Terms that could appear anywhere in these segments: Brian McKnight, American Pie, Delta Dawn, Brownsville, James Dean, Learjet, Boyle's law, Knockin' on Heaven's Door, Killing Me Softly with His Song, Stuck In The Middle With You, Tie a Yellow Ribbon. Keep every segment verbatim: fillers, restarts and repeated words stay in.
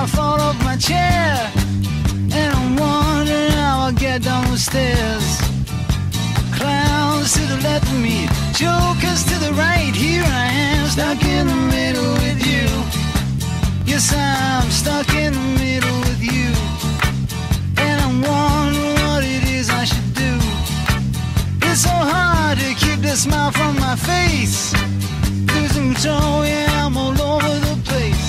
myself out of my chair, and I'm wondering how I'll get down the stairs. Clowns to the left of me, jokers to the right. Here I am, stuck in the middle with you. Yes, I'm stuck in the middle with you. And I'm wondering what it is I should do. It's so hard to keep the smile from my face. Losing control, yeah, I'm all over the place.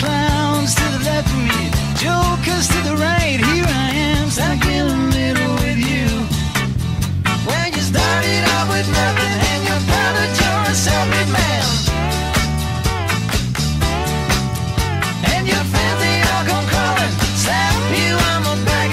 Clowns to the left of me, jokers to the right. Here I am, stuck in the middle with you. When you started out with nothing and you found that you're a self-made man, and your family all come calling, slap you, I'm a bad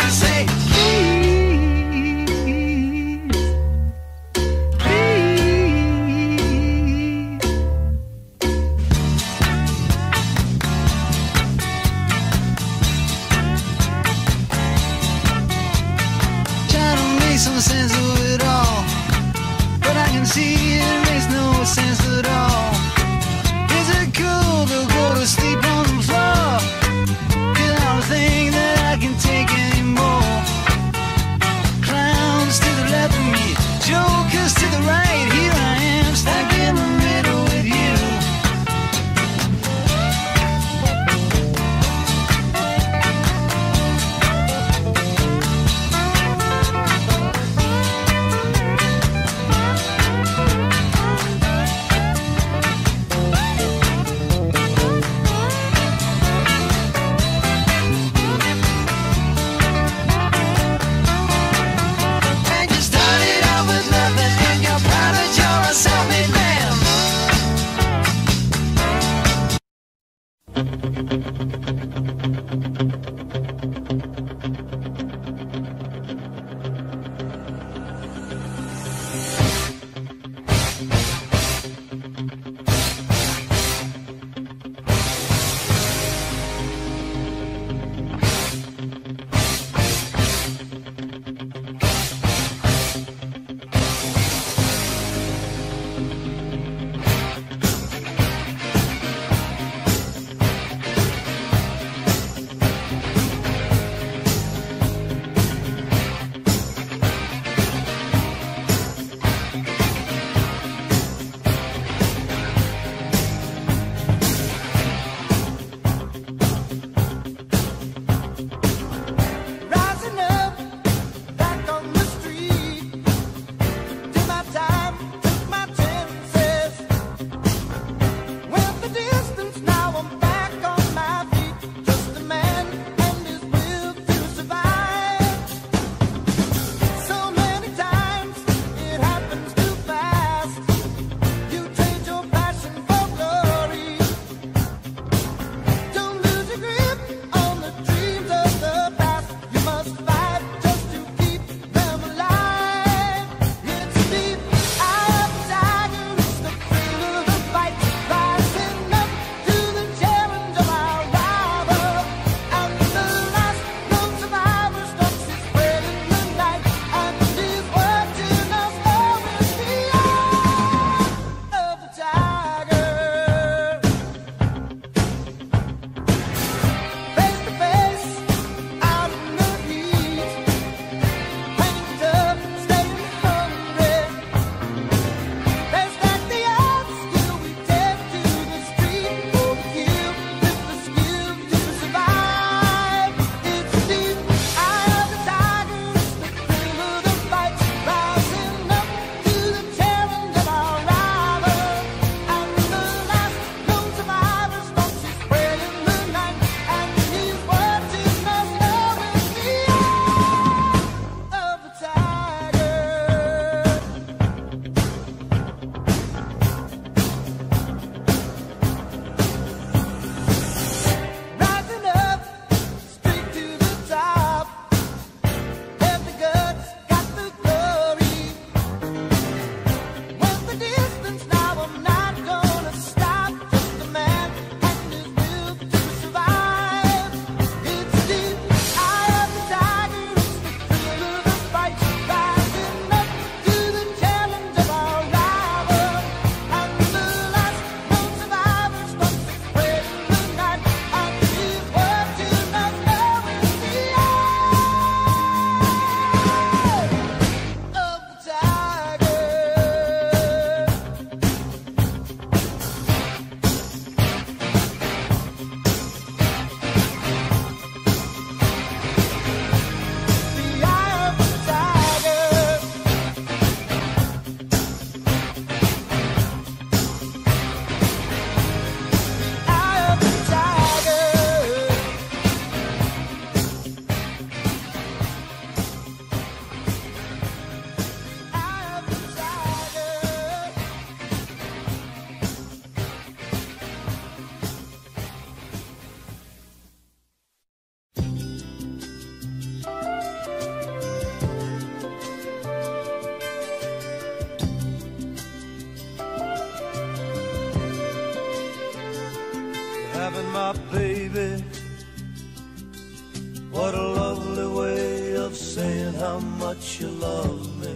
how much you love me.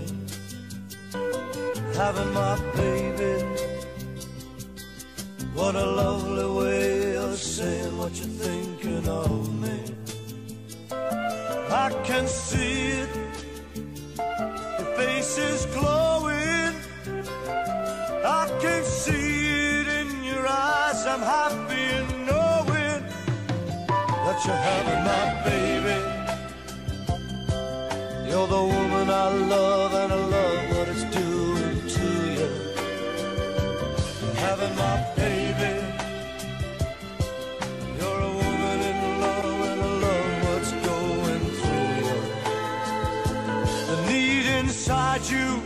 Having my baby, what a lovely way of saying what you're thinking of me. I can see it, your face is glowing. I can see it in your eyes. I'm happy in knowing that you're having my baby. You're the woman I love, and I love what it's doing to you. Having my baby, you're a woman in love, and I love what's going through you. The need inside you,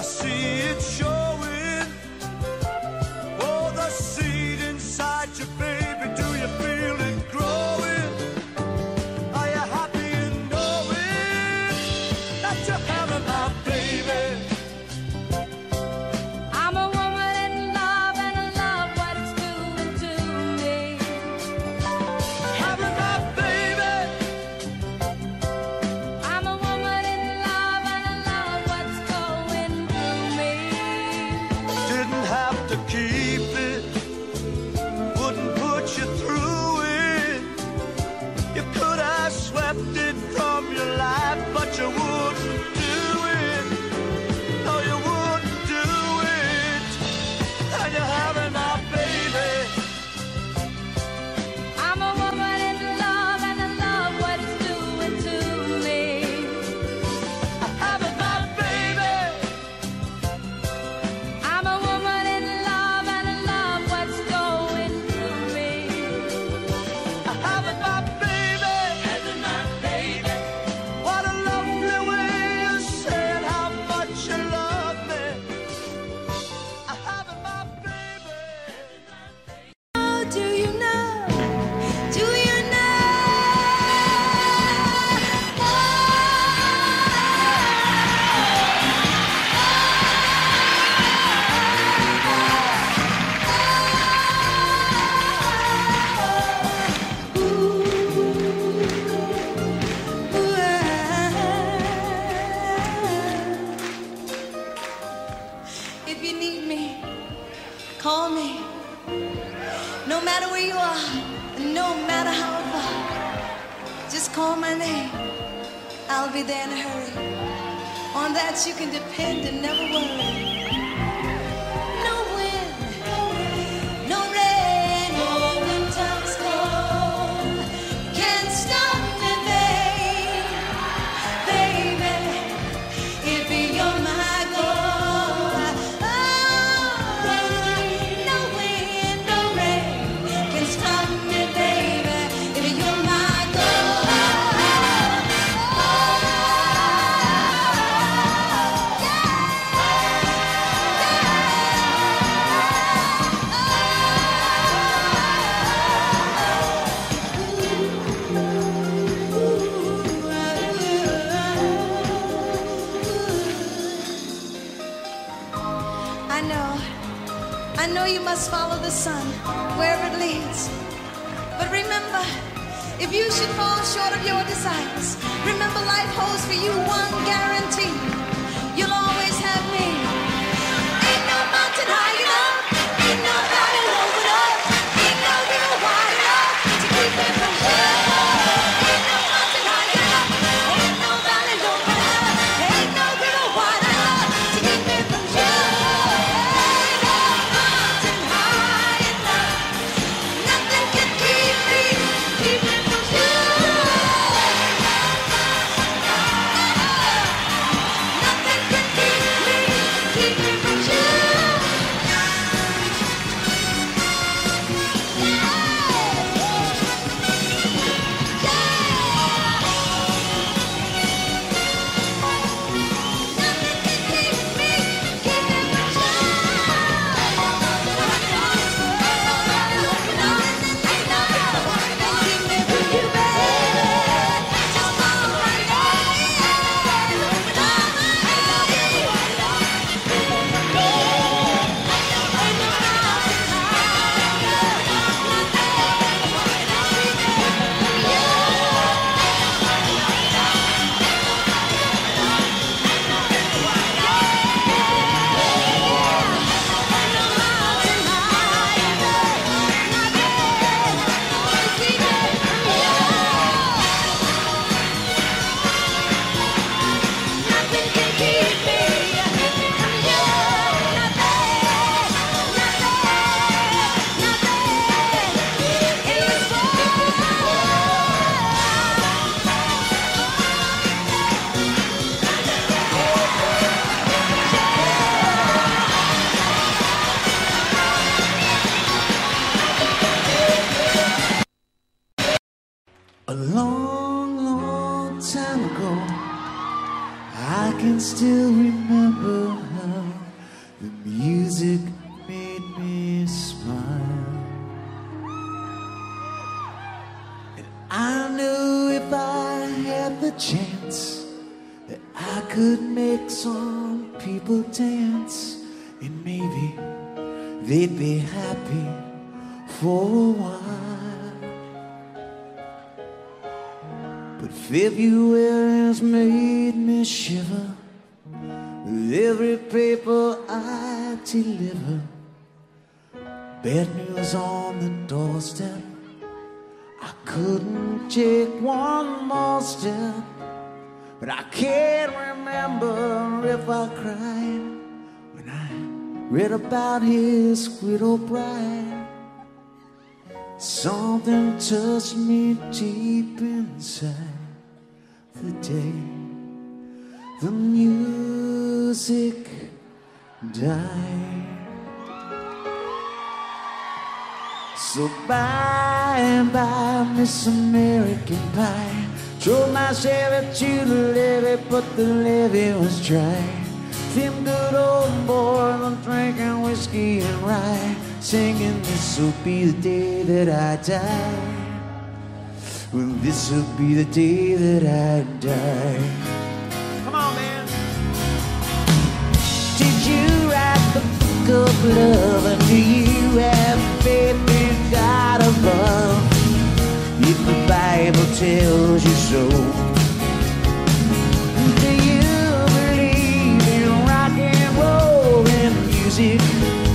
I see it showing. Oh, the seed inside you, baby, do you feel it growing? time ago, I can still remember how the music made me smile. And I knew if I had the chance that I could make some people dance, and maybe they'd be happy for a while. But February has made me shiver with every paper I deliver. Bad news on the doorstep, I couldn't take one more step. But I can't remember if I cried when I read about his widow bride. Something touched me deep inside the day the music died. So by and by, Miss American Pie drove my Chevy to the levee, but the levee was dry. Them good old boys were drinking whiskey and rye, singing, this'll be the day that I die. Well, this'll be the day that I die. Come on, man. Did you write the book of love, and do you have faith in God above? If the Bible tells you so,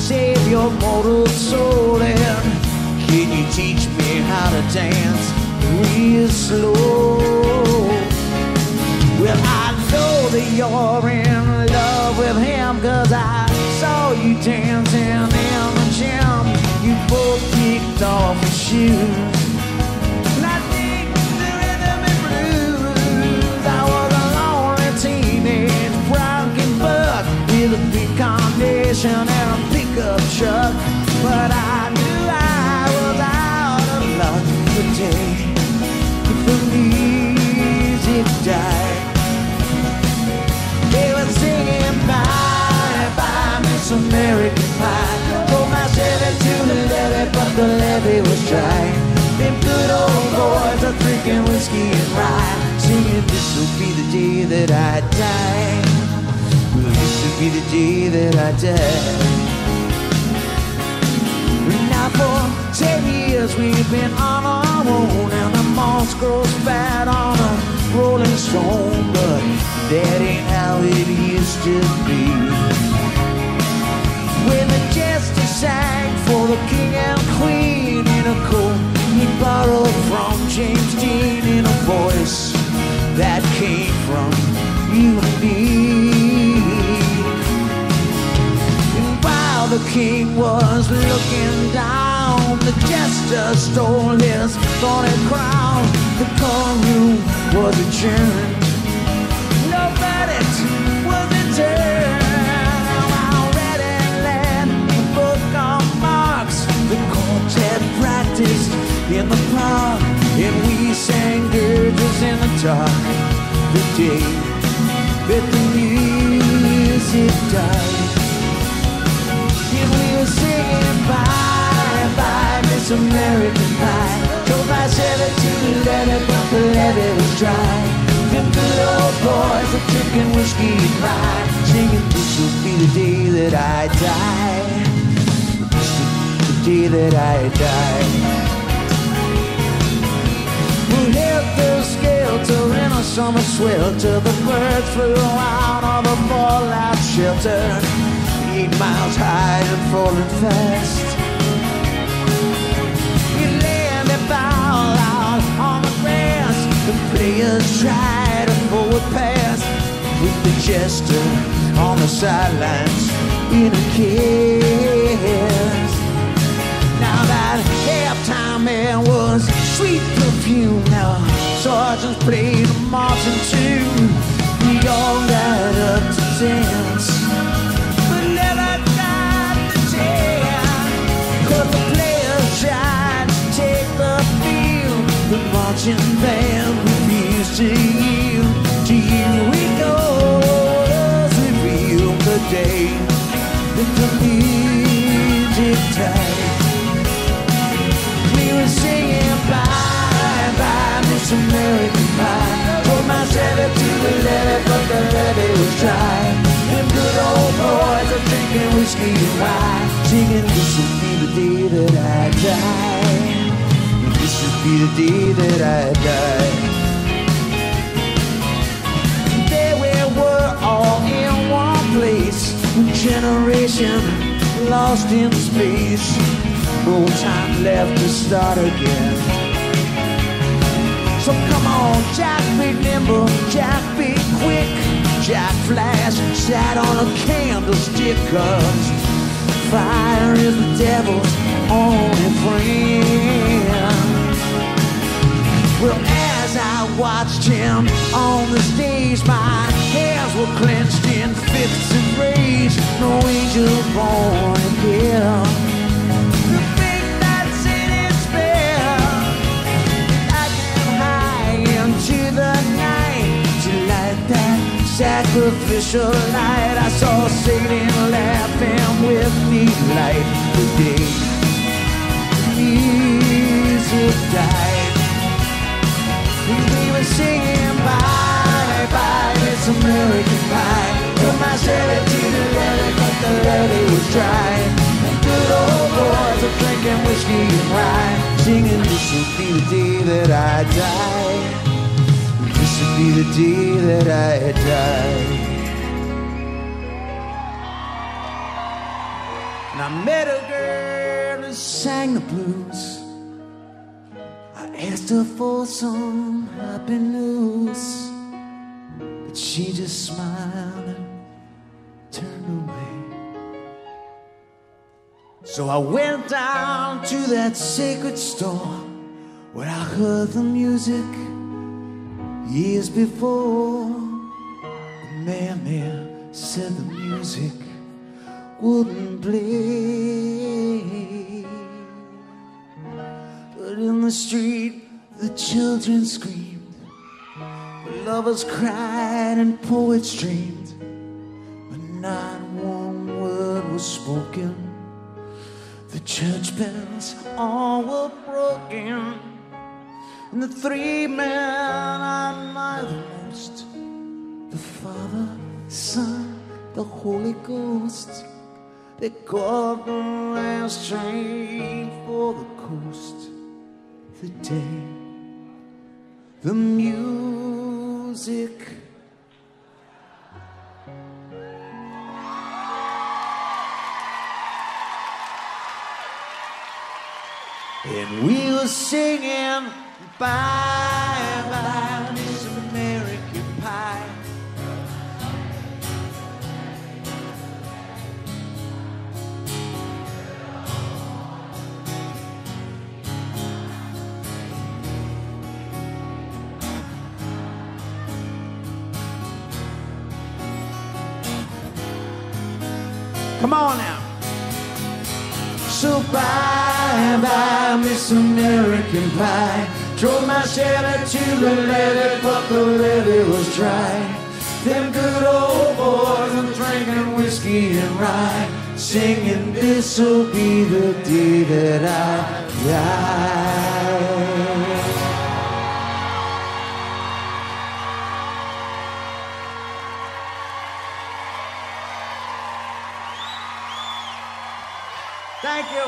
save your mortal soul, and can you teach me how to dance real slow? Well, I know that you're in love with him, cause I saw you dancing in the gym. You both kicked off your shoes, and I think the rhythm and blues. I was a lonely teenage broken buck with a big combination and a pickup truck, but I knew I was out of luck the day the music died. They were singing bye bye, Miss American Pie. Told my Chevy to the levee, but the levee was dry. Them good old boys are drinking whiskey and rye, singing, this'll be the day that I die. Be the day that I die. Now for ten years we've been on our own, and the moss grows fat on a rolling stone, but that ain't how it used to be. When the jester sang for the king and queen in a coat he borrowed from James Dean, in a voice that came from you and me. The king was looking down, the jester stole his thorny crown. The courtroom was adjourned, no verdict was returned. While red and lead in book on marks, the court had practiced in the park, and we sang dirges in the dark the day that the music died. Singing bye bye, Miss American Pie. Told my Chevy to the levee, but the levee was dry. Them good old boys are drinking whiskey and rye, singing, this'll be the day that I die. This'll be the day that I die. We'll hit the skelter in a summer swelter. The birds flew out of the fallout shelter, eight miles high and falling fast. He landed foul out on the grass. The players tried a forward pass with the jester on the sidelines in a kiss. Now that halftime air was sweet perfume. Now sergeants played a marching tune. We all got up to dance. Tried to take the field, the marching band refused to yield. me why. Singing, this will be the day that I die. This will be the day that I die. There we were all in one place, a generation lost in space. No time left to start again. So come on, Jack, be nimble, Jack, be quick. Jack Flash sat on a candlestick, 'cause fire is the devil's only friend. Well, as I watched him on the stage, my hands were clenched in fists and rage. No angel born again. Sacrificial light, I saw Satan laughing with me like the day Jesus died. We were singing bye bye, it's American Pie. Put my Chevy to the levee, but the levee was dry. And good old boys are drinking whiskey and rye, singing this will be the day that I die. Be the day that I die. And I met a girl who sang the blues. I asked her for some happy news, but she just smiled and turned away. So I went down to that sacred store where I heard the music years before. The man there said the music wouldn't play, but in the street the children screamed, lovers cried and poets dreamed, but not one word was spoken. The church bells all were broken, and the three men I admire the most, the Father, Son, the Holy Ghost, they caught the last train for the coast. The day the music. And we were singing bye bye, Miss American Pie. Come on now. So bye bye, Miss American Pie. Drove my Chevy to the levee, but the levee was dry. Them good old boys were drinking whiskey and rye, singing this'll be the day that I die. Thank you.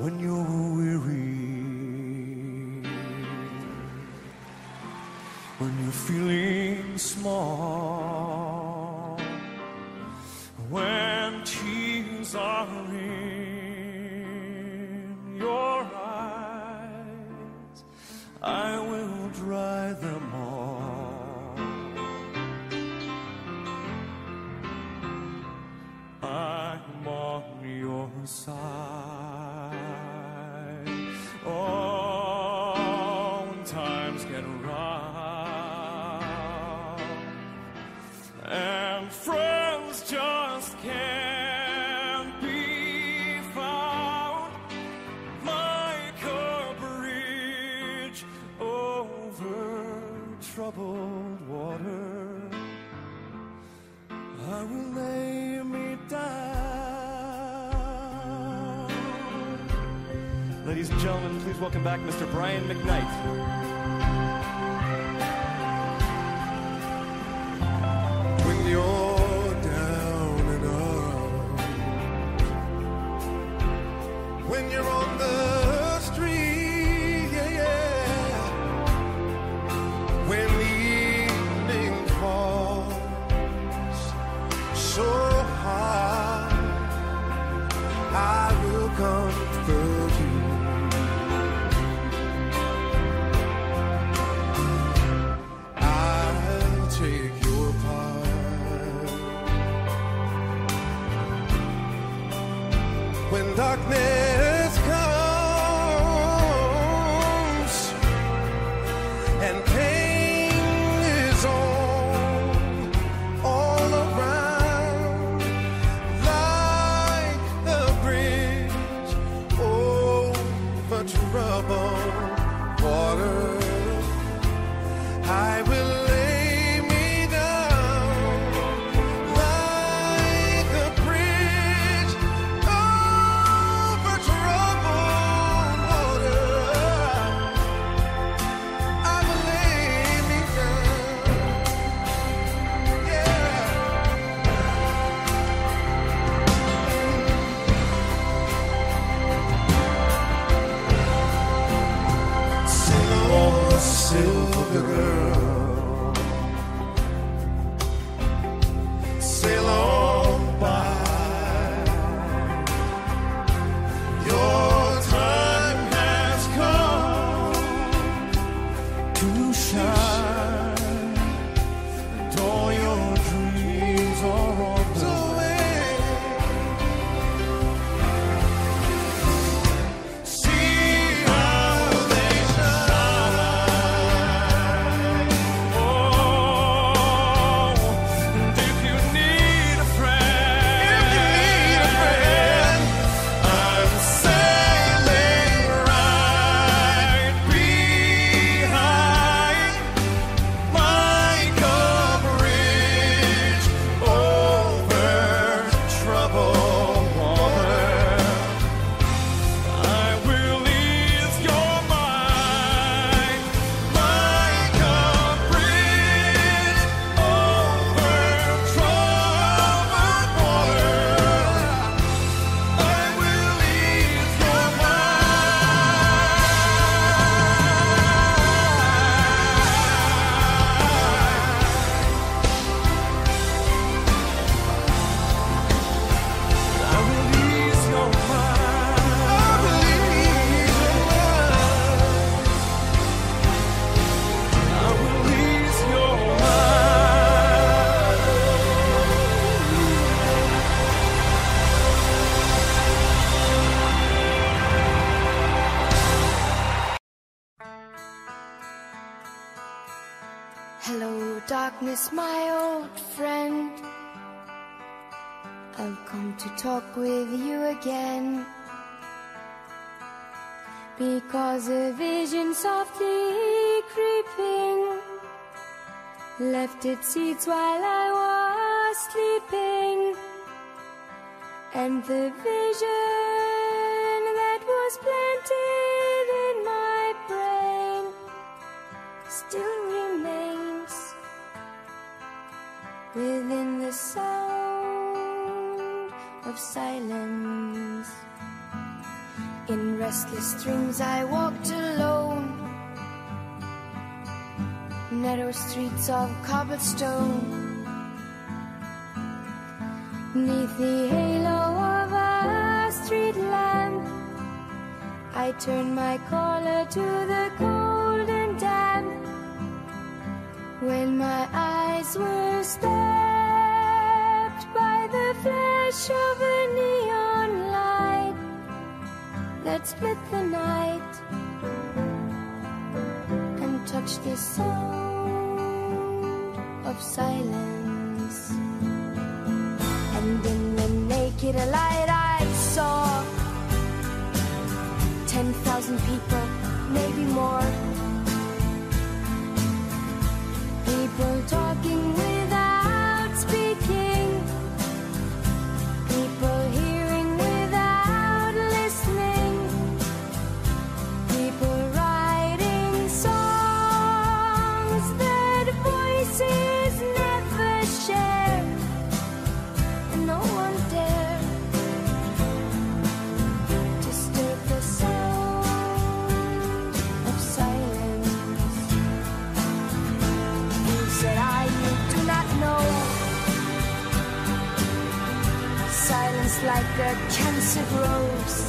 When you're weary, when you're feeling small, when tears are in your eyes, I will dry them all. I'm on your side. Oh, when times get rough and friends just can't. Oh troubled water, I will lay me down. Ladies and gentlemen, please welcome back Mister Brian McKnight. Bring the old darkness comes and pain is all, all around, like a bridge over troubled water. I will lay me down like a bridge over troubled water. I will lay me down, yeah. Sing along, oh, silver girl. Darkness, my old friend, I've come to talk with you again, because a vision softly creeping left its seeds while I was sleeping, and the vision that was planted in my brain still remains within the sound of silence. In restless dreams I walked alone, narrow streets of cobblestone, 'neath the halo of a street lamp. I turned my collar to the cold and damp, when my eyes were stabbed by the flash of a neon light that split the night and touched the sound of silence. And in the naked light I saw ten thousand people, maybe more, massive roast.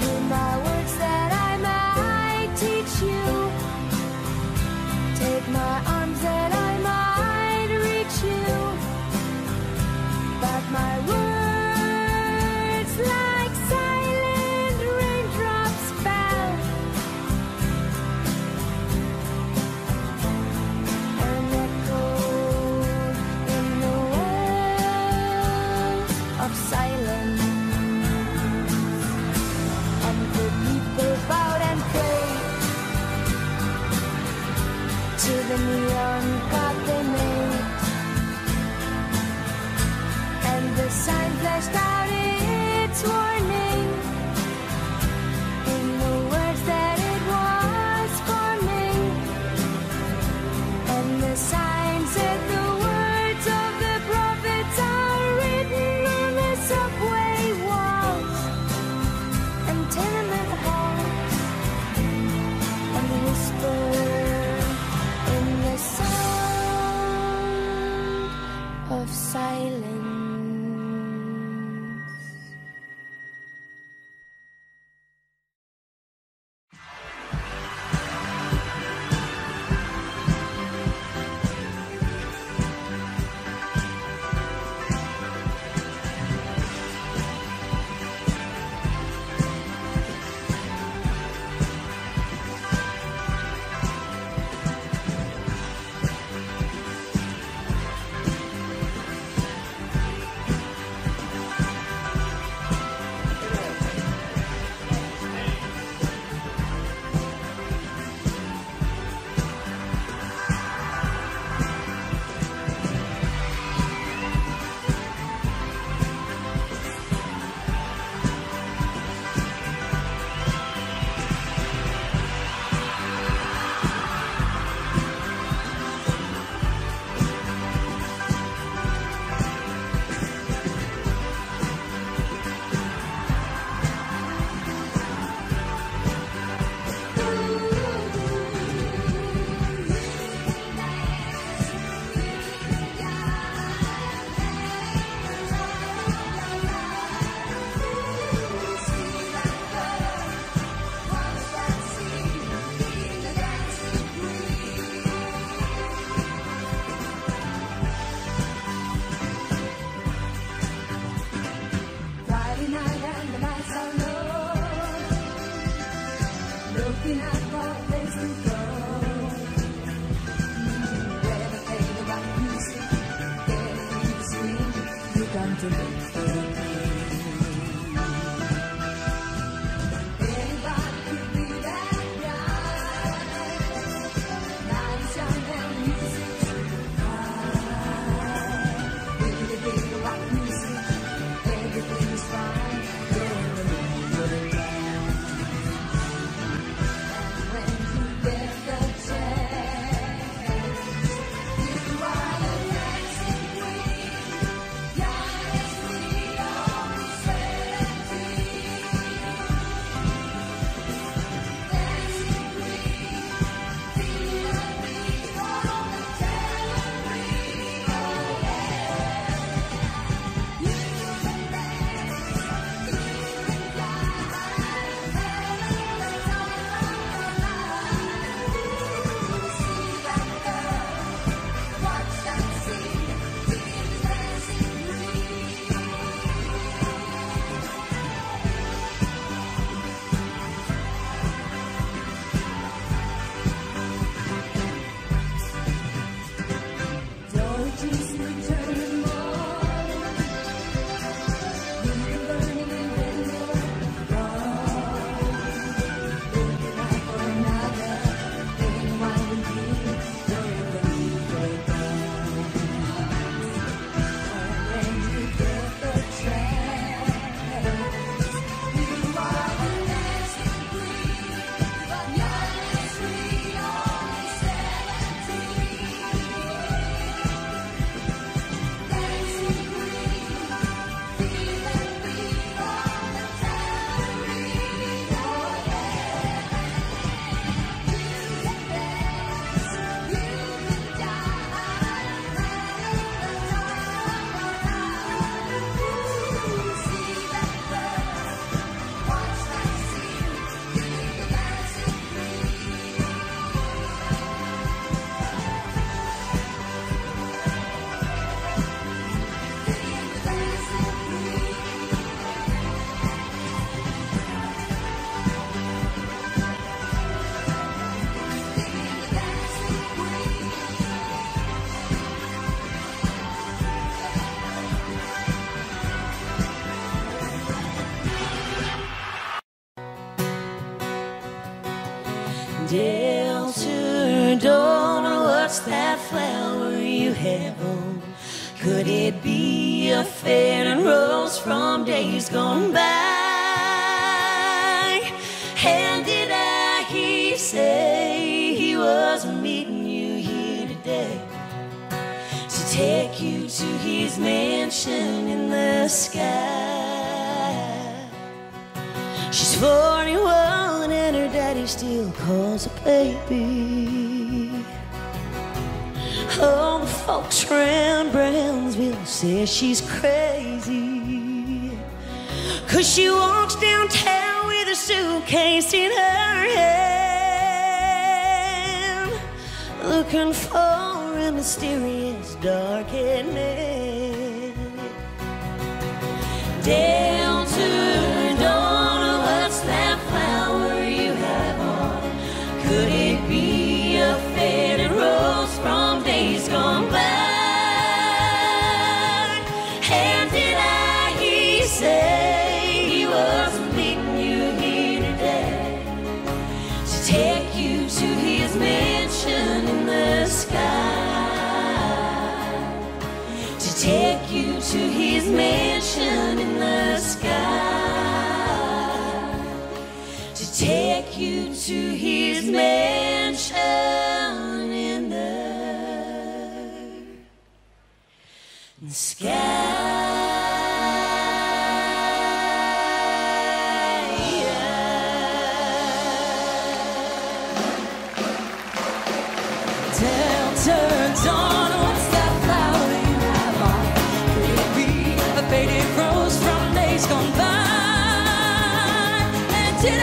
Hear my words that I might teach you. Take my arms that I might reach you. But my words like silent raindrops fell. An echo in the world of silence. And the people bowed and prayed to the neon god they made. And the sign flashed out its warning in the words that it was forming. And the sign said the words of the prophets are written on the subway walls and tenement halls and whispered in the sound of silence. We daffodil turned on, or what's that flower you have on? Could it be a faded rose from days gone by? And did I hear you say he was meeting you here today to take you to his mansion in the sky? She's forty-one and her daddy still calls her baby. All the folks round Brownsville say she's crazy, cause she walks downtown with a suitcase in her hand, looking for a mysterious dark-haired man. Down to dawn, what's that flower? Could it be a faded rose from days gone by? And did I hear you say he was meeting you here today to take you to his mansion in the sky? To take you to his mansion in the sky? To take you to his mansion in the sky. Tell turns on, what's that flower you have on? Could it be a faded rose from days gone by? And did I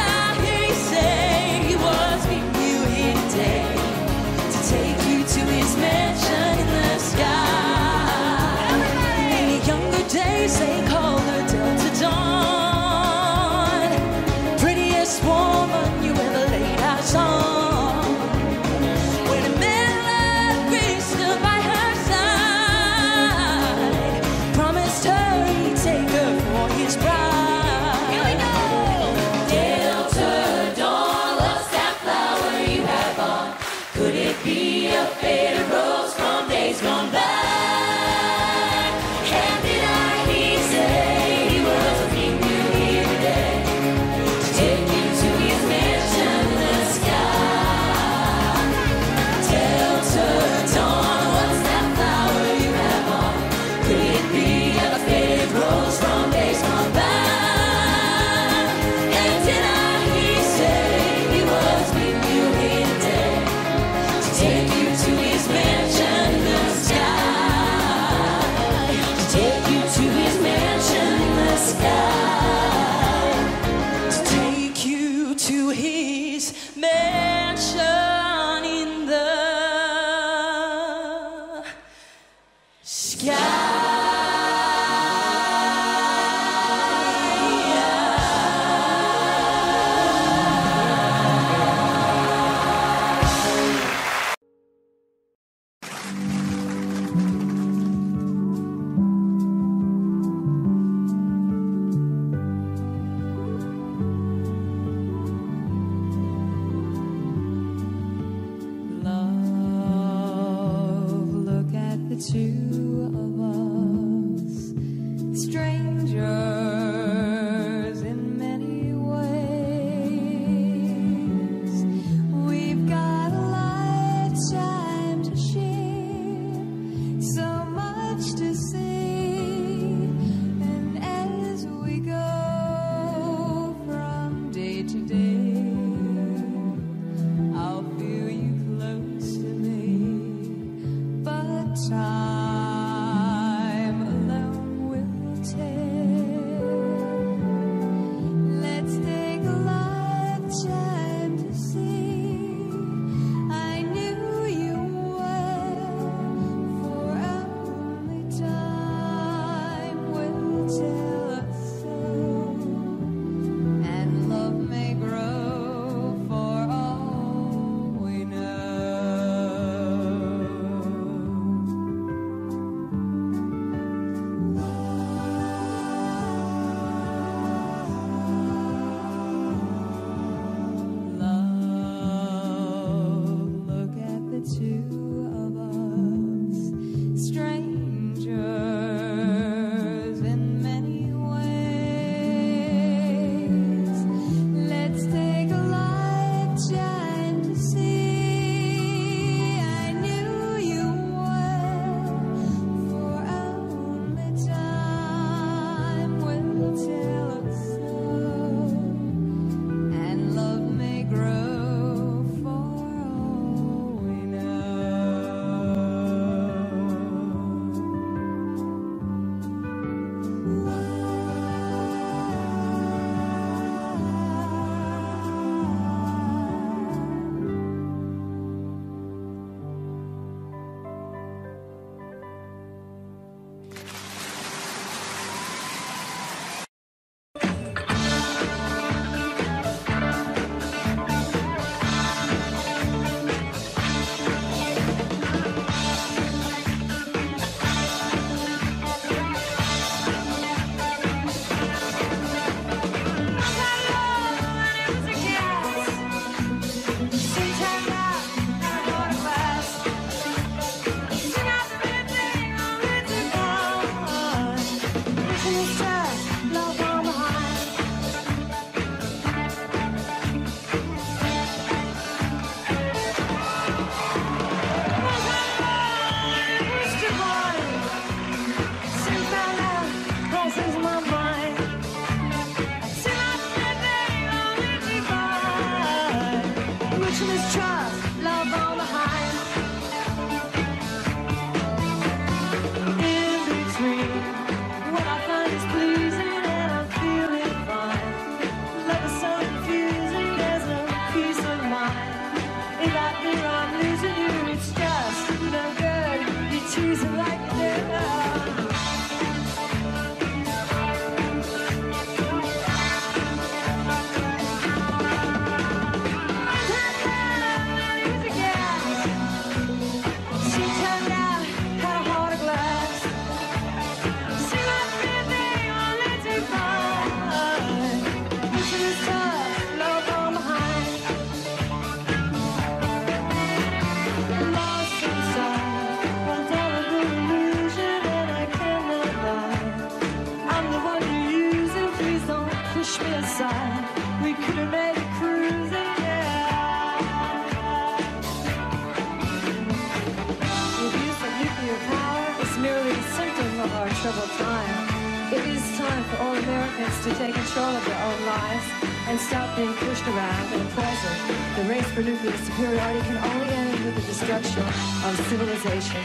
say call her Delta Dawn, prettiest woman you ever laid eyes on. When a man like Grace stood by her side, promised her he'd take her for his bride. Here we go. Delta control of their own lives and stop being pushed around in the present. The race for nuclear superiority can only end with the destruction of civilization.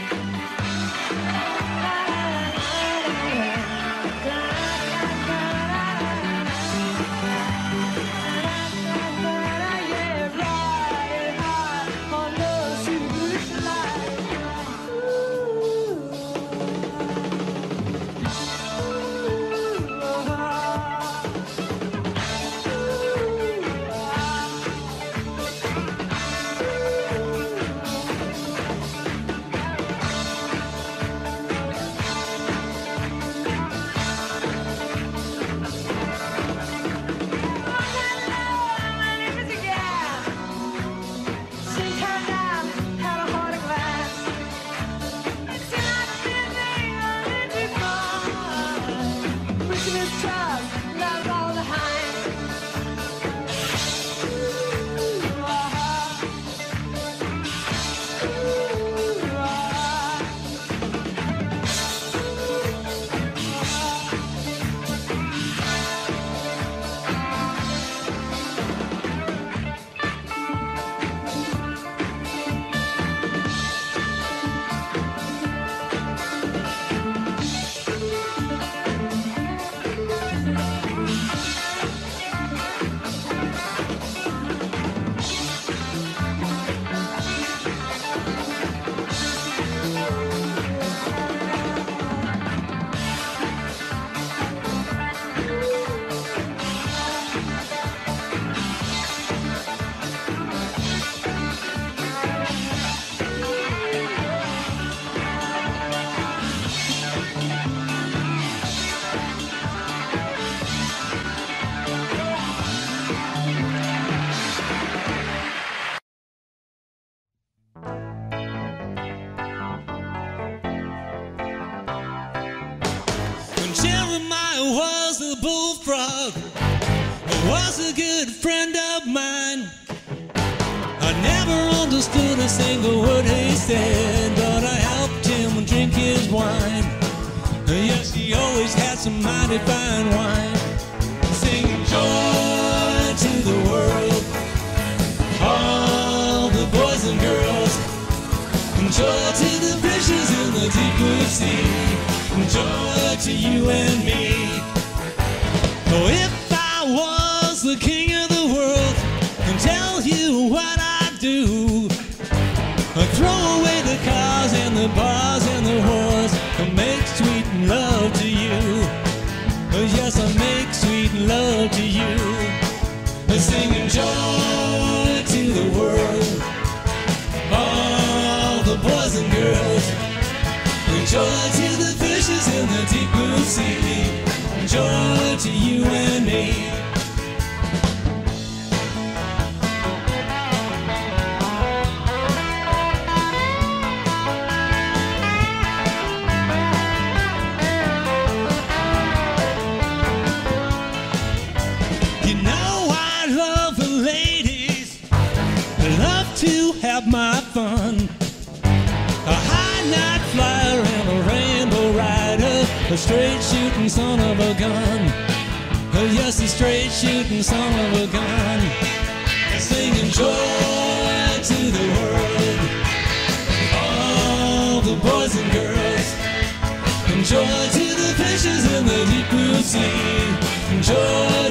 Joy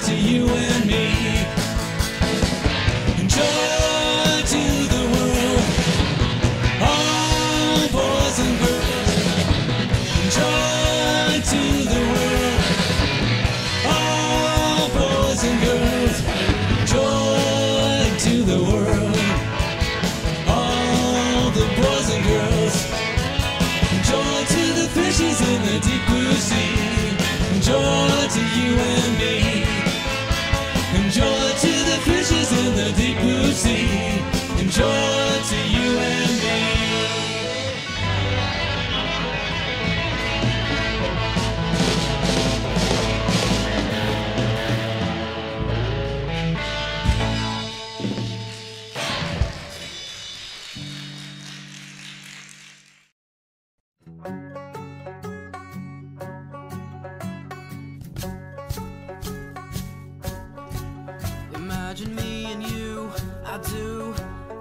to you and me. imagine me and you, I do.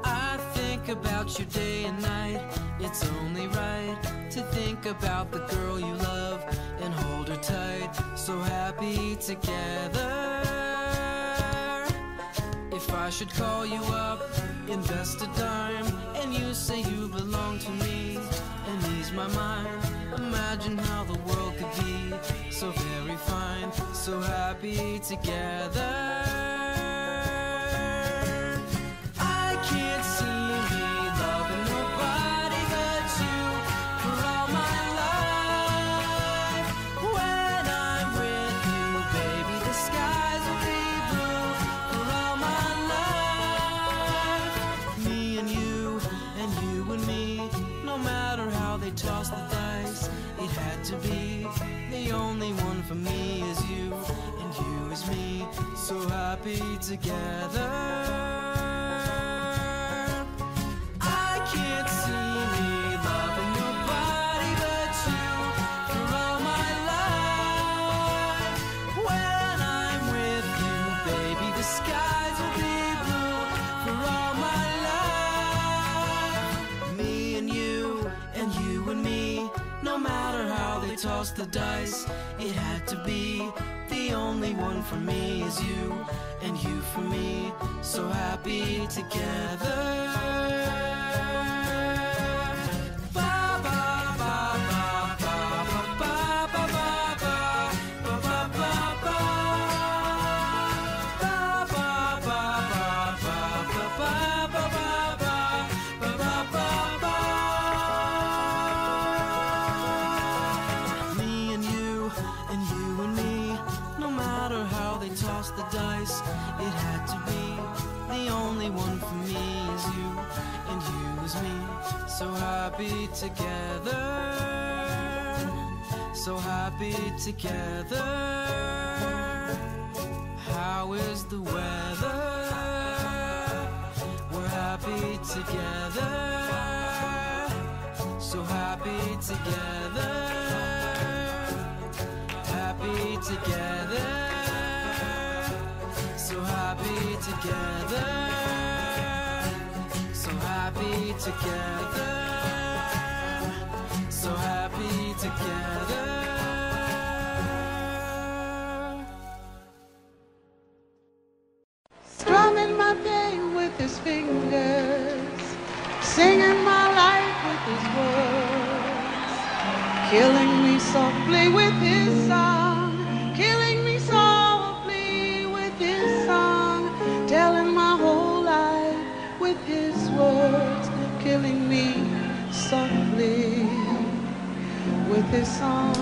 I think about you day and night. It's only right to think about the girl you love and hold her tight. So happy together. If I should call you up, invest a dime, and you say you belong to me and ease my mind. Imagine how the world could be so very fine, so happy together. For me is you, and you is me, so happy together. Toss the dice, it had to be. The only one for me is you, and you for me, so happy together. So happy together, so happy together. How is the weather? We're happy together, so happy together, happy together, so happy together, so happy together. Strumming my day with his fingers, singing my life with his words, killing me softly with his song, killing me softly with his song, telling my whole life with his words, killing me softly with his song.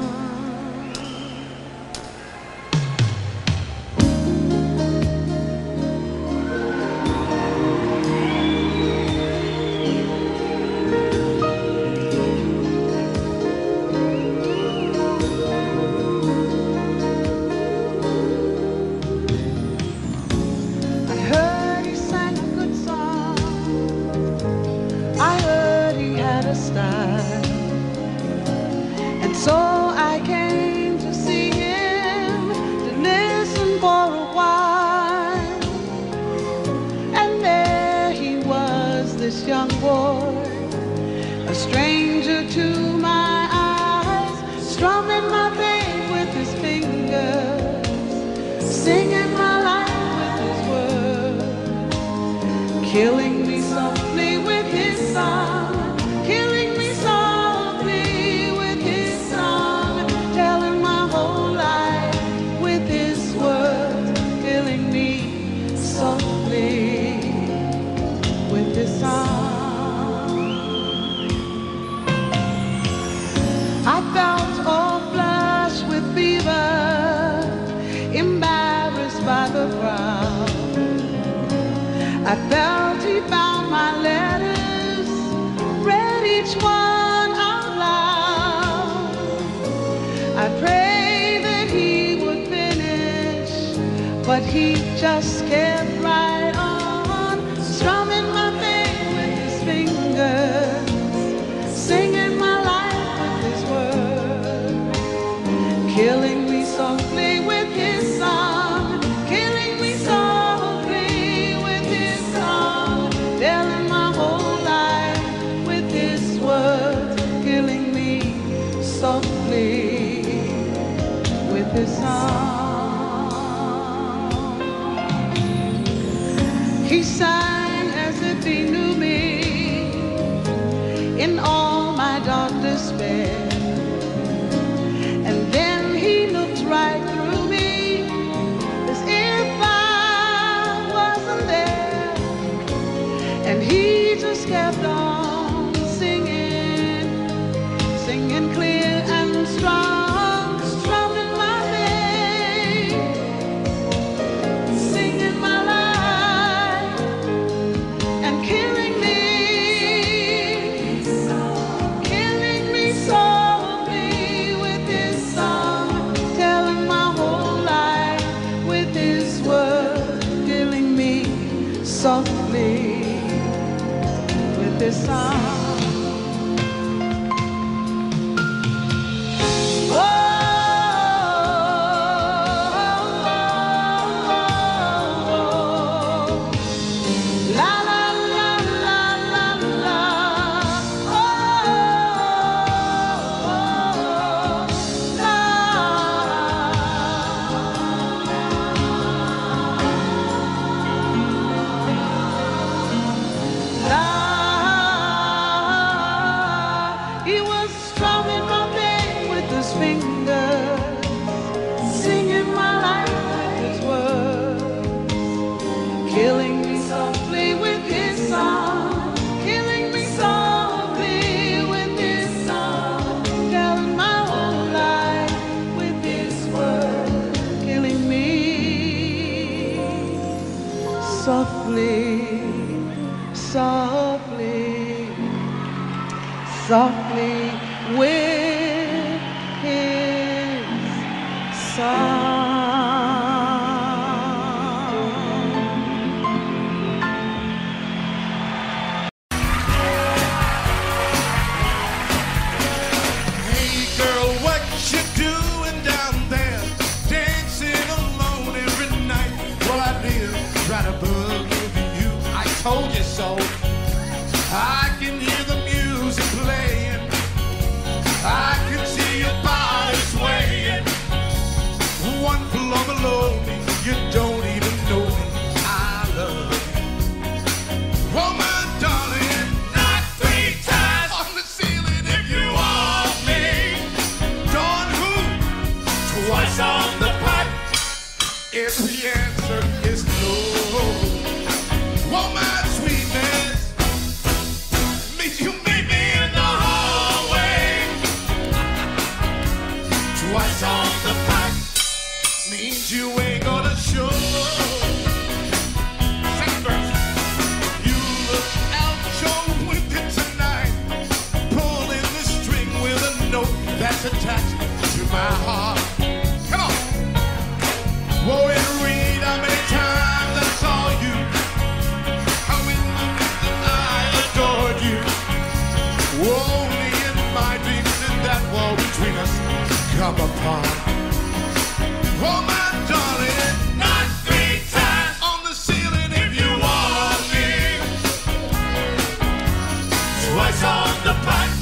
I felt he found my letters, read each one out loud. I prayed that he would finish, but he just kept right on, strumming my thing with his fingers, singing my life with his words, killing me softly with his song, killing me softly. softly with his song. Softly with his song. Hey girl, what you doing down there? Dancing alone every night. Well, I did try to bug you. I told you so. I can hear the music playing, I can see your body swaying. One floor below me, you don't even know me. I love you, oh my darling. Knock three times on the ceiling if you want me. Don't who? Twice on the pipe. If the answer is no, oh my. What's on the pack means you ain't gonna show. You look out your window tonight, pulling the string with a note that's attached to my heart. Come on. Whoa, it read how many times I saw you, how in the midnight I adored you. Whoa, only in my dreams did that wall between us come upon. Oh my darling, knock three times on the ceiling if you want me. Twice on the pipe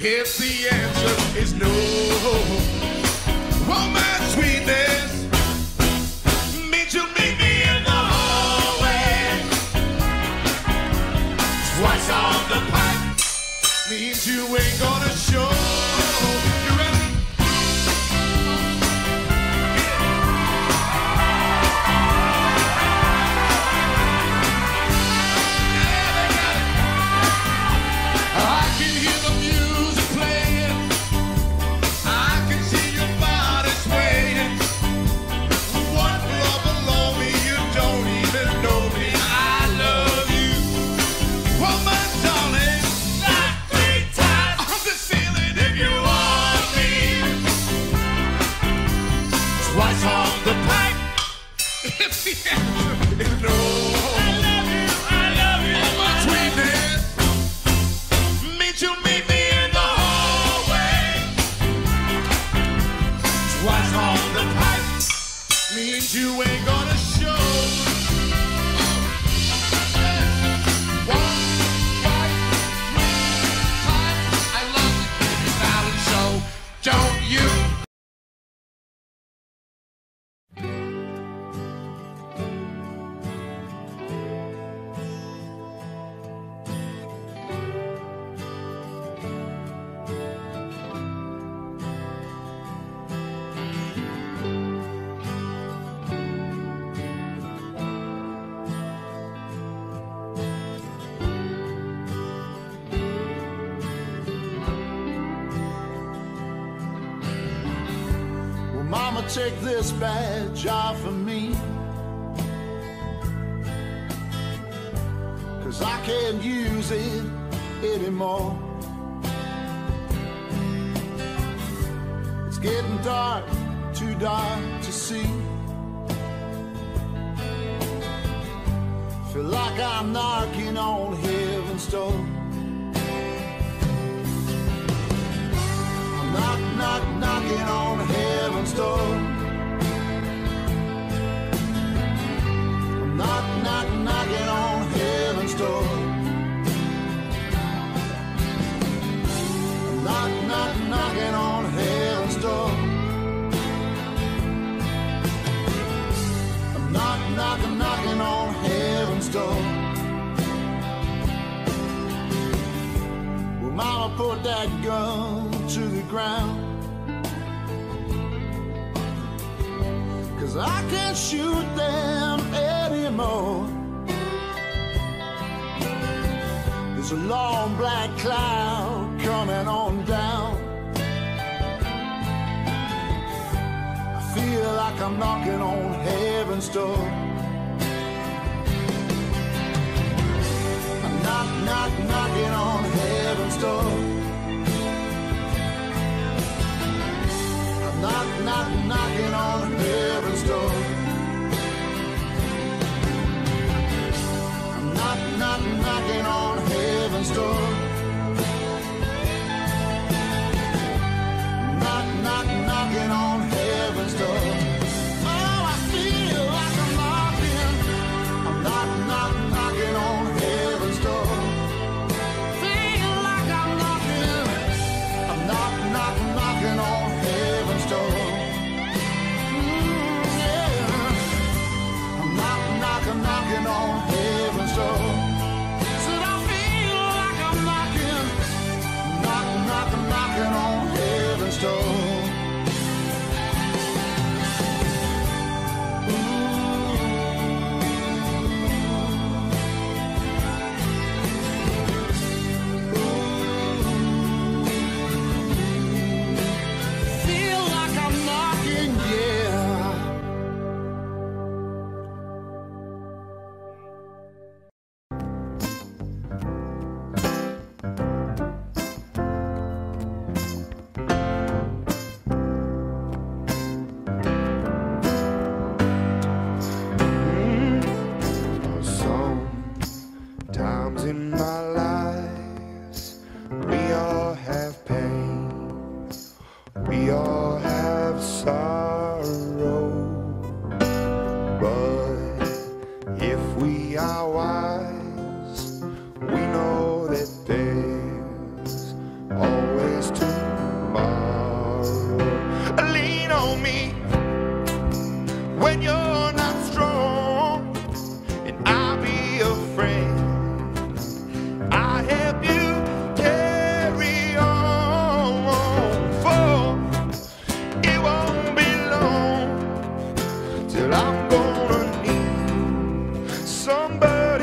if the answer is no. Oh my sweetness, meet you meet me in the hallway. Twice on the pipe means you ain't gonna show. Take this badge off of me, 'cause I can't use it anymore. It's getting dark, too dark to see. If feel like I'm knocking on heaven's door. I'm knock, knock, knocking on heaven's door. I'm knock, knock, knocking on heaven's door. I'm knock, knock, knocking on heaven's door. I'm knock, knock, I'm knocking on heaven's door. Well, Mama put that gun to the ground, 'cause I can't shoot them anymore. There's a long black cloud coming on down. I feel like I'm knocking on heaven's door. I'm knock, knock, knocking on heaven's door. Knock, knock, knocking on heaven's door. I'm knock, knock, knocking on heaven's door. Knock, knock, knocking on heaven's door. Oh, I feel like I'm knocking. I'm knock, knock, knocking on heaven's door. Feel like I'm knocking. I'm knock, knock, knocking on door. Mm, yeah. I'm knock, knock, I'm knocking on heaven's door. Said I feel like I'm knocking, knock, knock, I'm knocking on heaven's door. I'm gonna need somebody.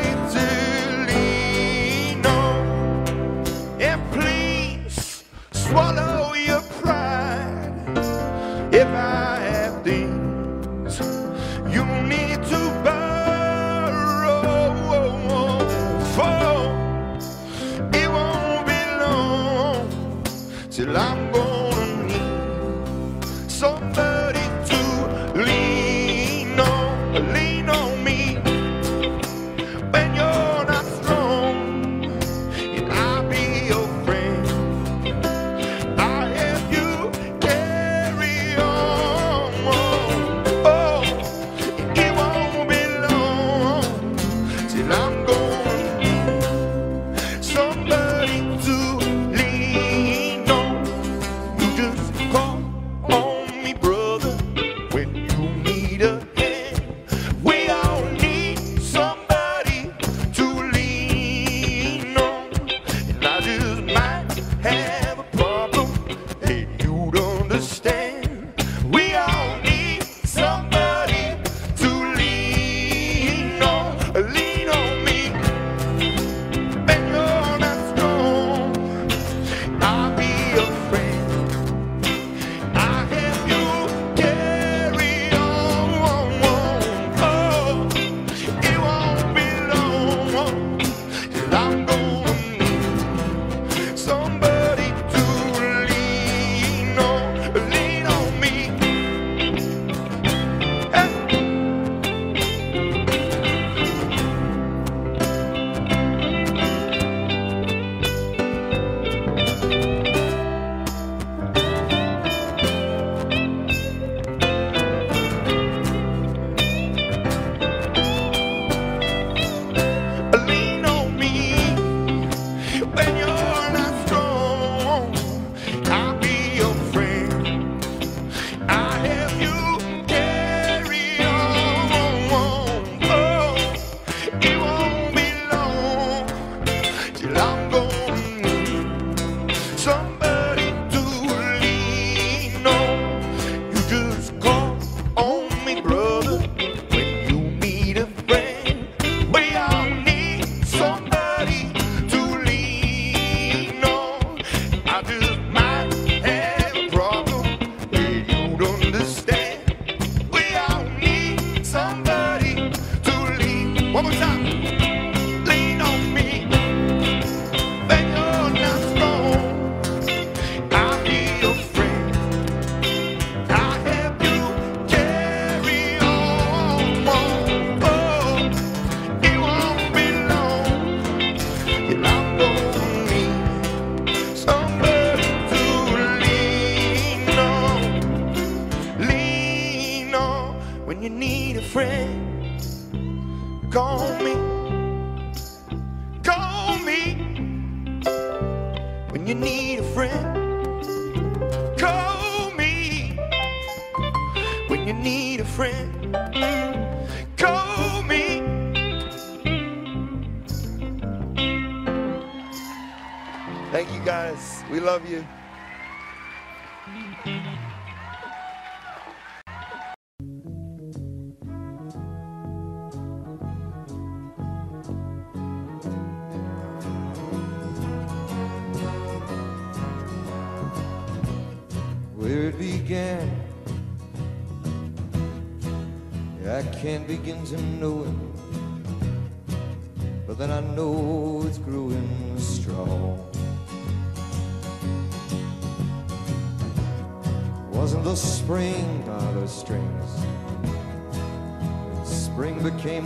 One more time.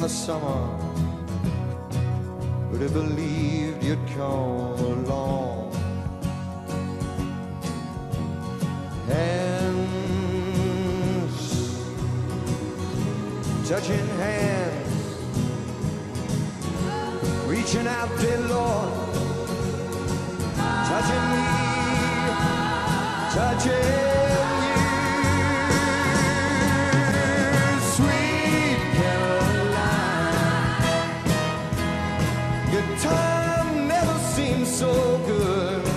Summer, but I believed you'd come along, hands, touching hands, reaching out, dear Lord, touching me, touching. Time never seemed so good.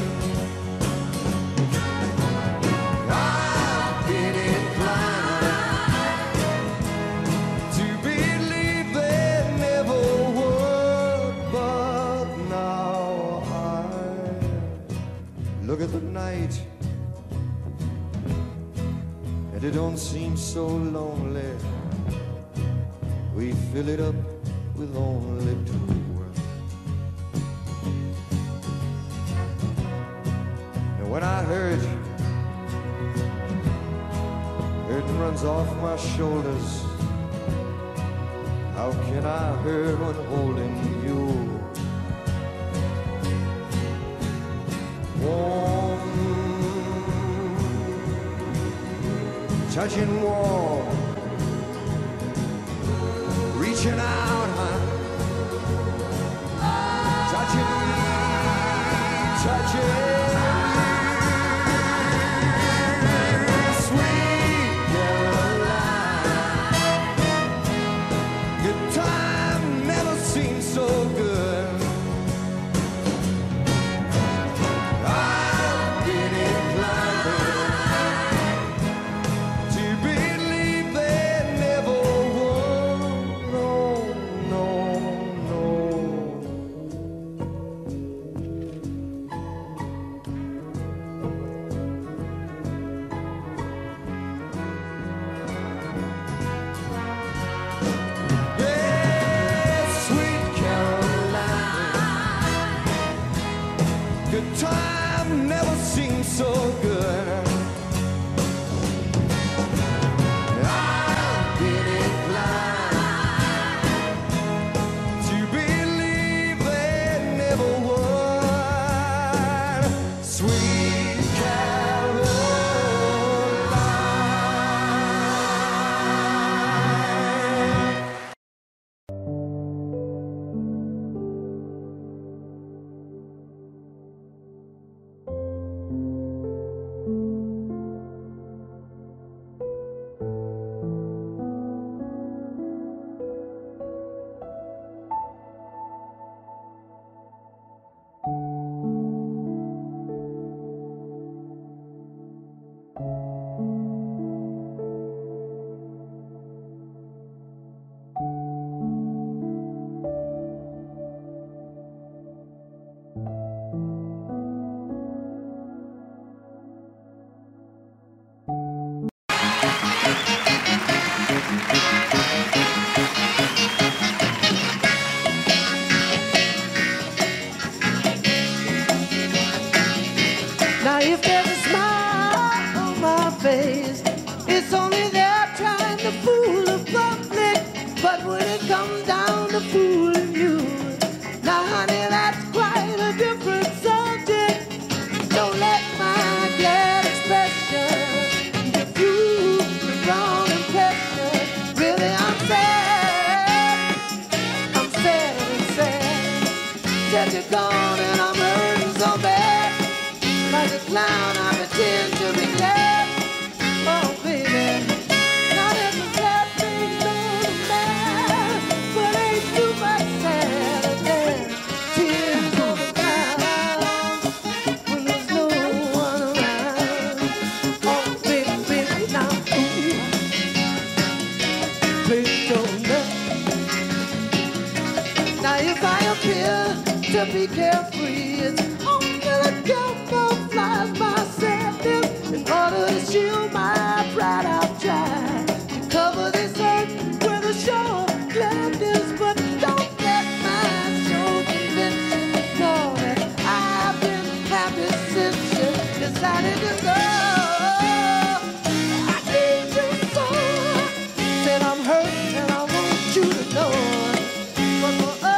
I've been inclined to believe they never would, but now I look at the night and it don't seem so lonely. We fill it up with only two. When I hurt, hurting runs off my shoulders. How can I hurt when holding you? Warm, touching warm, reaching out, huh? Touching me, touching. comes down to fooling you. Now, honey, that's quite a different subject. Don't let my glad expression give you the wrong impression. Really, I'm sad. I'm sad and sad that you're gone and I'm hurting so bad. Like a clown, I pretend to be glad. Oh, baby. To be carefree, it's only the devil flies my sadness. In order to shield my pride, I'll try to cover this earth with a show of gladness. But don't let my soul convince you, because I've been happy since you decided to go. I need you so, said I'm hurt and I want you to know. Yeah.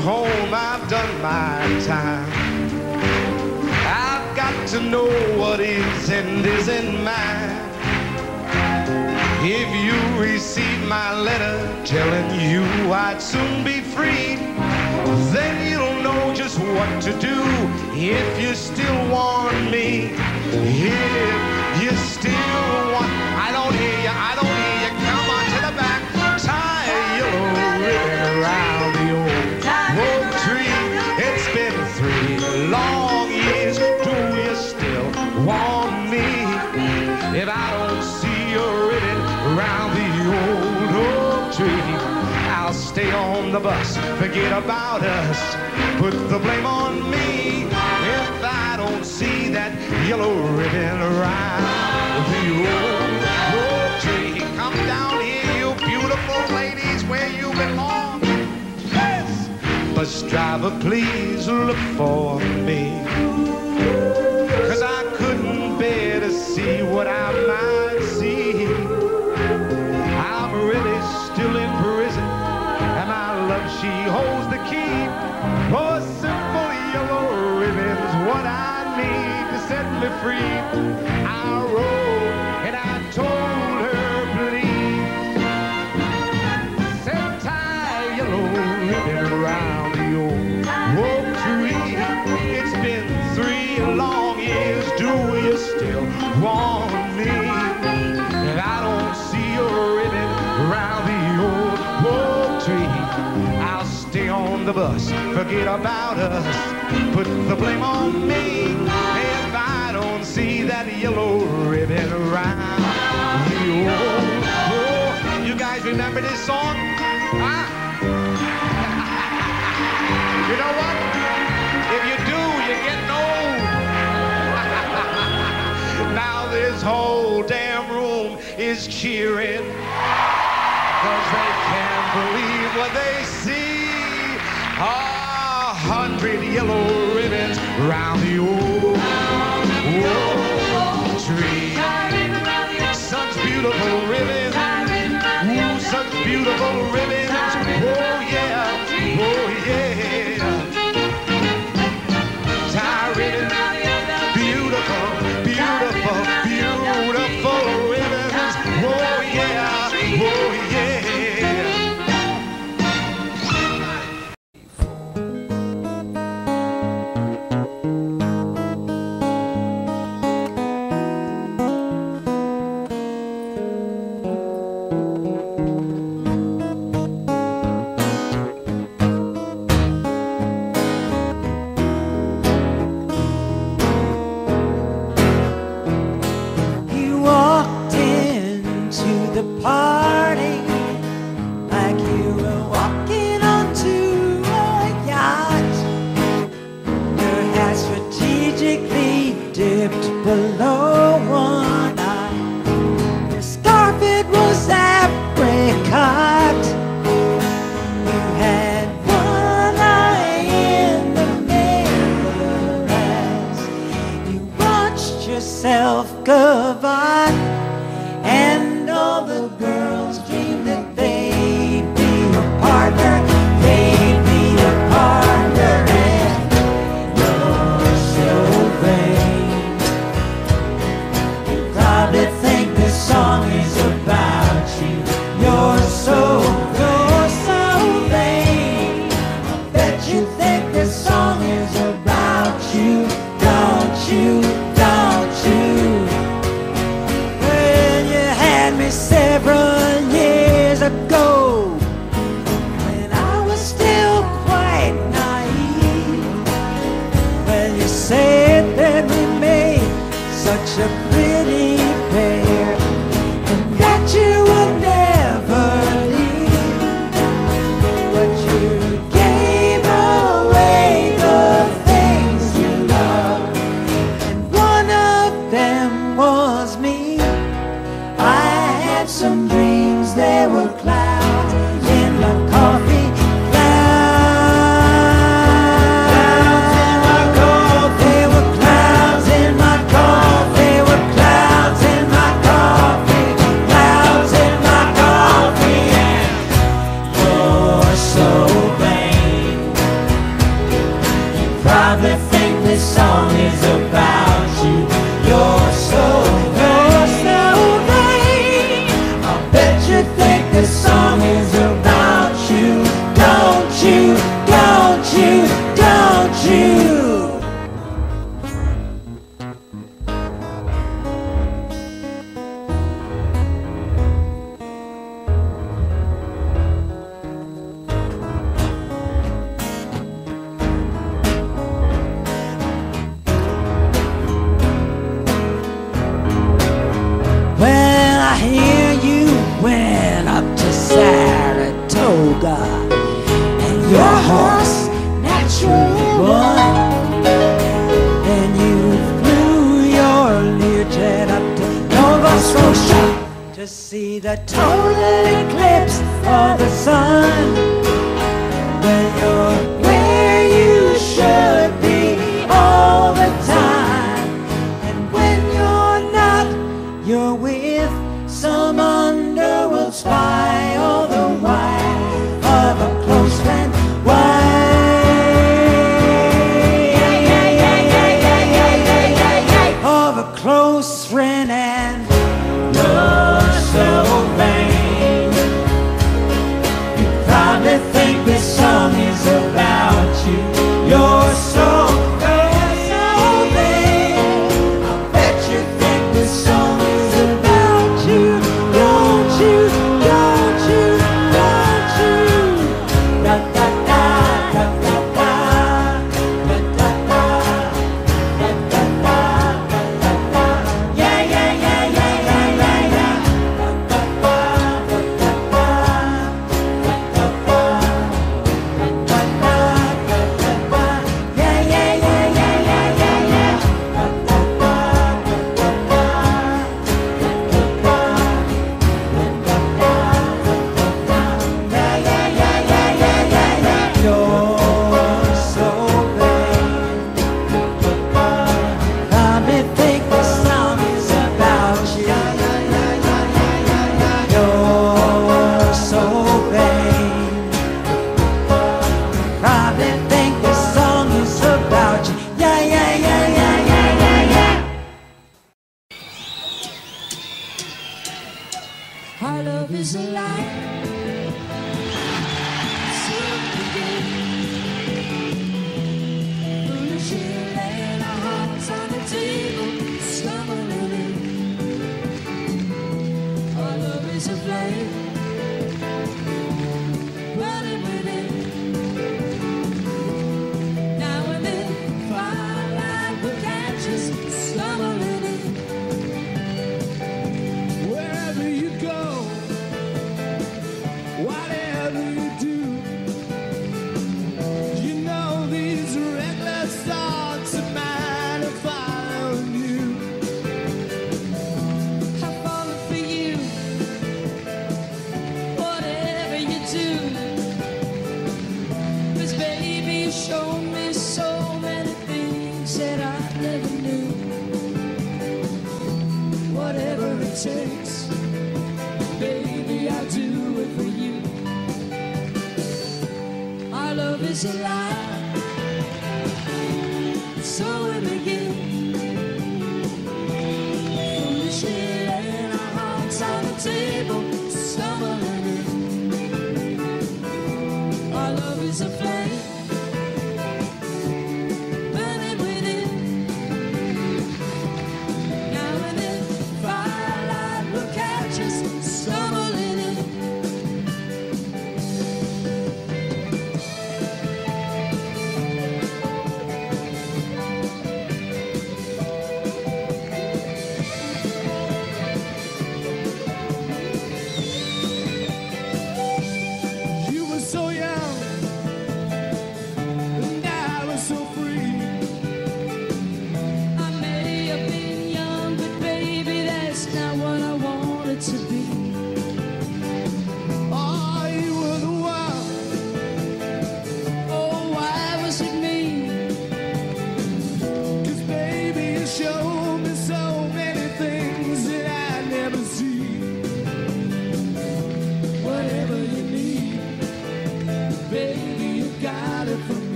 Home, I've done my time. I've got to know what is and isn't mine. If you receive my letter telling you I'd soon be free, then you'll know just what to do if you still want me. If you still want, I don't hear you, I don't hear you. Come on to the back, tie a yellow ribbon around the old oak tree. It's been three long years. Do you still want me? If I don't see you ribbon around the old oak tree, I'll stay on the bus, forget about us, put the blame on me. If I don't see that yellow ribbon around the old oak tree, come down here, you beautiful ladies, where you belong. Bus driver, please look for me, 'cause I couldn't bear to see what I might see. I'm really still in prison, and my love, she holds the key. Oh, simple yellow ribbon's what I need to set me free. I rode and I told her, please, said tie a yellow ribbon around. It's been three long years. Do you still want me? And I don't see you ribbon around the old oak tree. I'll stay on the bus, forget about us, put the blame on me. If I don't see that yellow ribbon around the old oak. You guys remember this song? Ah. You know what? If you do, you're getting old. Now this whole damn room is cheering, 'cause they can't believe what they see. A hundred yellow ribbons round the old, old tree. Such beautiful ribbons. Ooh, such beautiful ribbons. Oh yeah, oh yeah. oh God, and your heart's naturally won, and you flew your Learjet up to Nova Scotia to see the total eclipse of the sun. When you're where you should be all the time, and when you're not, you're with someone who will spy all the while of a close friend. She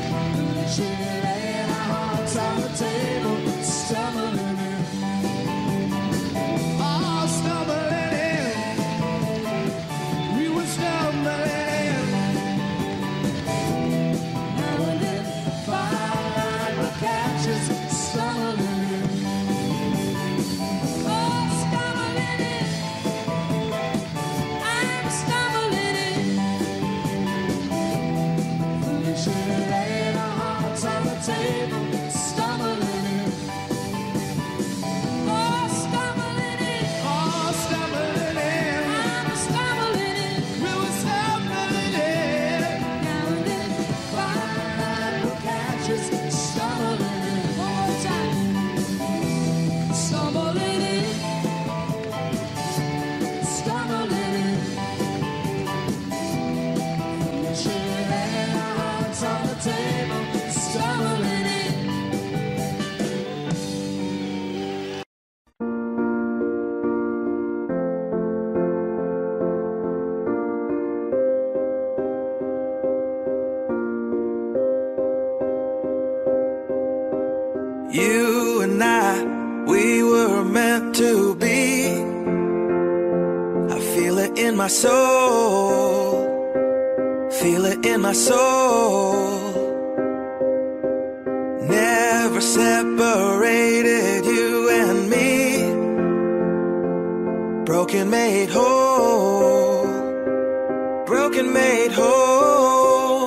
laid her heart on the table. You and I, we were meant to be. I feel it in my soul. Feel it in my soul. Never separated, you and me. Broken made whole. Broken made whole.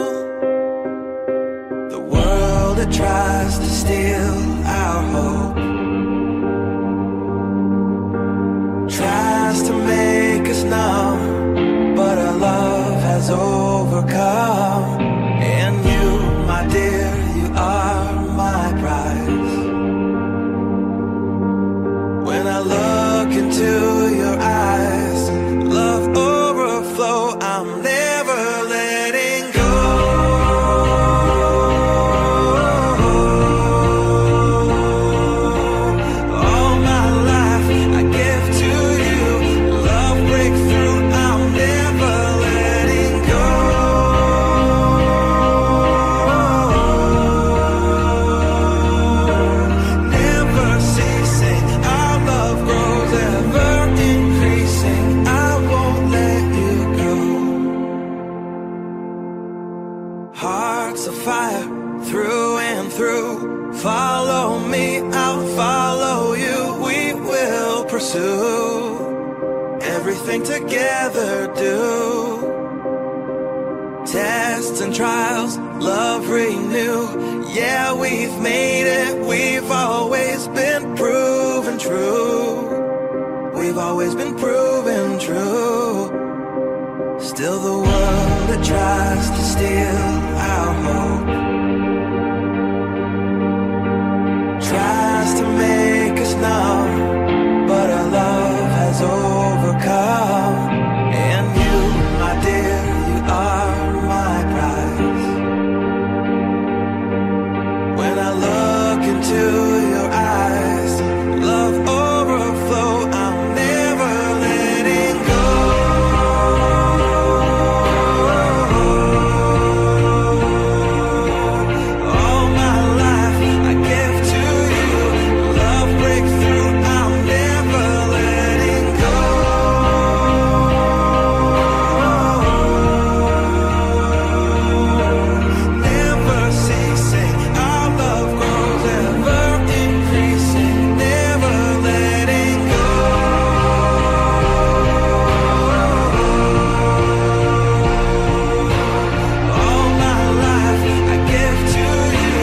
The world that tries to steal our hope tries to make us numb, but our love has overcome. And you, my dear, you are my prize. When I look into your eyes, love overflow, I'm never letting go. All my life I give to you. Love breakthrough, I'm never letting go. Never ceasing, our love grows, ever increasing. I won't let you go. Hearts of fire, through and through. Follow me, I'll follow you. We will pursue everything together, do. Tests and trials, love renew. Yeah, we've made it, we've always been proven true. We've always been proven true. Still the world that tries to steal our hope tries to make us numb, but our love has overcome. And you, my dear, you are my prize. When I look into your eyes, love overflow, I'm never letting go. All my life I give to you. Love breakthrough, I'm never letting go. Never ceasing, our love grows, ever increasing. Never letting go. All my life I give to you.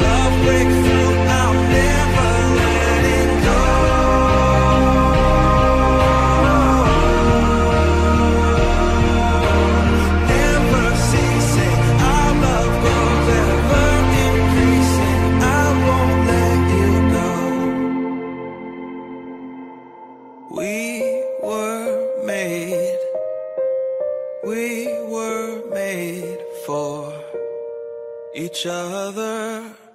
Love breakthrough, I'm never letting go. Never ceasing, our love grows, ever increasing. I won't let you go. We were made, we were made for each other.